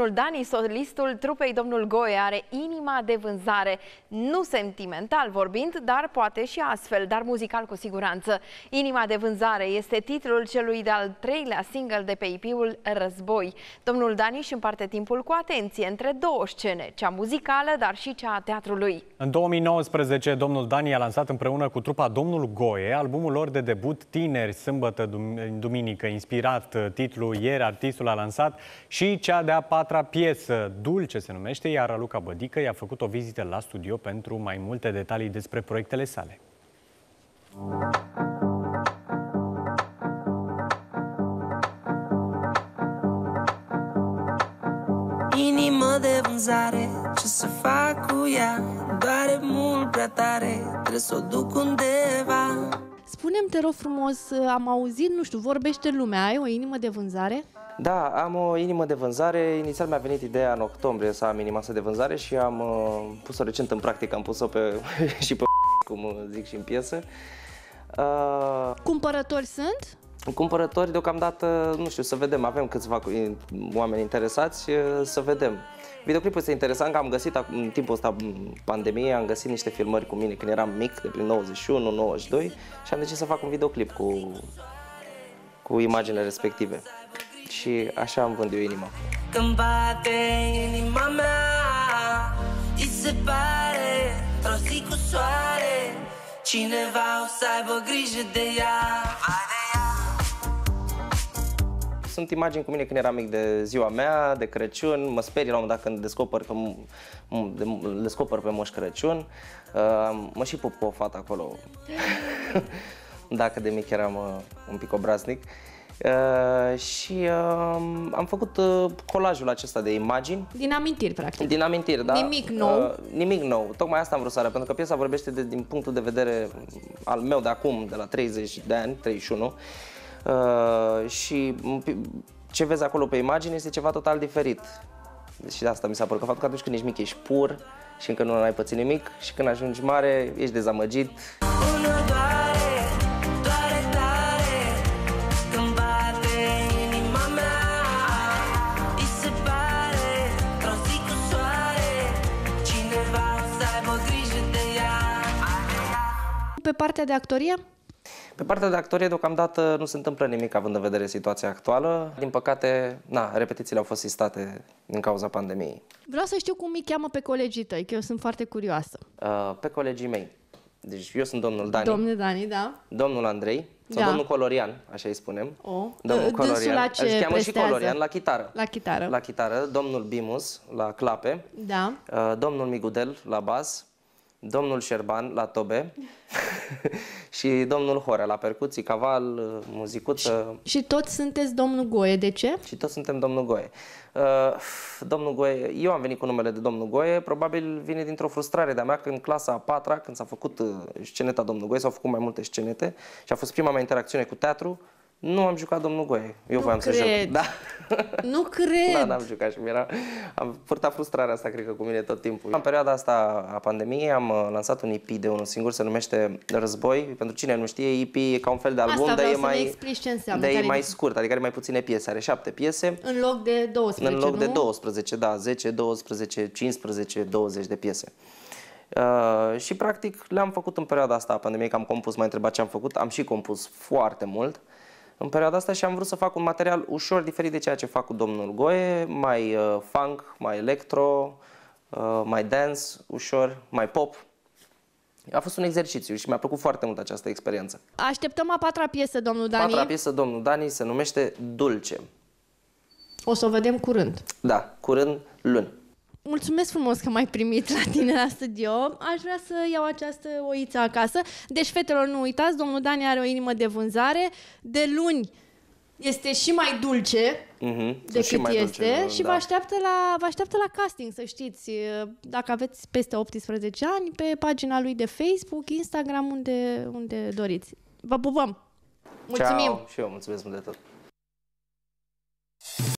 Dl. Dani, solistul trupei Dl. Goe, are inima de vânzare, nu sentimental vorbind, dar poate și astfel, dar muzical cu siguranță. Inima de vânzare este titlul celui de-al treilea single de pe EP-ul Război. Dl. Dani își împarte timpul cu atenție între două scene, cea muzicală, dar și cea a teatrului. În 2019, Dl. Dani a lansat împreună cu trupa Dl. Goe albumul lor de debut Tineri, sâmbătă, duminică, inspirat titlul Ieri artistul a lansat și cea de-a patra piesă, Dulce se numește, iar Luca Bădică i-a făcut o vizită la studio pentru mai multe detalii despre proiectele sale. Inimă de vânzare, ce să fac cu ea? Doare mult prea tare, trebuie să o duc undeva. Spune-mi, te rog frumos, am auzit, nu știu, vorbește lumea, ai o inimă de vânzare? Da, am o inimă de vânzare. Inițial mi-a venit ideea în octombrie să am inima asta de vânzare și am pus-o recent în practică, am pus-o și pe cum zic și în piesă. Cumpărători sunt? Cumpărători deocamdată, nu știu, să vedem, avem câțiva oameni interesați, să vedem. Videoclipul este interesant, că am găsit în timpul ăsta pandemiei, am găsit niște filmări cu mine când eram mic, de prin 91, 92 și am decis să fac un videoclip cu imaginile respective. Și așa am vândut eu inima. Când bate inima mea, îi se pare într-o zi cu soare, cineva o să aibă grijă de ea. Sunt imagini cu mine când eram mic, de ziua mea, de Crăciun. Mă sperie la un moment dat când descoper pe Moș Crăciun. Mă și pup cu o fată acolo, dacă de mic eram un pic obraznic. Am făcut colajul acesta de imagini. Din amintiri, practic. Din amintiri, da. Nimic nou. Nimic nou. Tocmai asta am vrut să arăt, pentru că piesa vorbește din punctul de vedere al meu de acum, de la 30 de ani, 31. Și ce vezi acolo pe imagine este ceva total diferit. Și de asta mi s-a părut că faptul că atunci când ești mic ești pur și încă nu ai pățit nimic și când ajungi mare ești dezamăgit. Pe partea de actorie? Pe partea de actorie deocamdată nu se întâmplă nimic, având în vedere situația actuală. Din păcate, repetițiile au fost sistate din cauza pandemiei. Vreau să știu cum îi cheamă pe colegii tăi, că eu sunt foarte curioasă. Pe colegii mei. Deci eu sunt Dl. Dani. Dl. Dani, da. Domnul Andrei. Sau da. Dl. Colorian, așa îi spunem. Dl. Colorian. La ce își cheamă prestează? Și Colorian la chitară. La chitară. La chitară. Dl. Bimus la clape. Da. Dl. Migudel la bas. Dl. Șerban la tobe și Dl. Horea la percuții, caval, muzicuță. Și toți sunteți Dl. Goe, de ce? Și toți suntem Dl. Goe. Dl. Goe, eu am venit cu numele de Dl. Goe, probabil vine dintr-o frustrare de-a mea că în clasa a patra, când s-a făcut sceneta Dl. Goe, s-au făcut mai multe scenete și a fost prima mea interacțiune cu teatru, nu am jucat Dl. Goe. Eu voiam să joc. Da. Nu cred! Da, n-am jucat și am purtat frustrarea asta, cred că, cu mine tot timpul. În perioada asta a pandemiei am lansat un EP de unul singur, se numește Război. Pentru cine nu știe, EP e ca un fel de album, dar e mai scurt, adică are mai puține piese, are 7 piese. În loc de 12, de 12, da, 10, 12, 15, 20 de piese. Și, practic, le-am făcut în perioada asta a pandemiei, că am compus, m-a întrebat ce am făcut, am și compus foarte mult. În perioada asta și am vrut să fac un material ușor diferit de ceea ce fac cu Dl. Goe, mai funk, mai electro, mai dance, ușor, mai pop. A fost un exercițiu și mi-a plăcut foarte mult această experiență. Așteptăm a patra piesă, Dl. Dani. A patra piesă, Dl. Dani, se numește Dulce. O să o vedem curând. Da, curând, luni. Mulțumesc frumos că m-ai primit la tine la studio. Aș vrea să iau această oiță acasă. Deci, fetelor, nu uitați, Dl. Dani are o inimă de vânzare. De luni este și mai dulce decât este și vă așteaptă la casting, să știți. Dacă aveți peste 18 ani, pe pagina lui de Facebook, Instagram, unde doriți. Vă pupăm! Mulțumim! Ciao. Și eu mulțumesc mult de tot!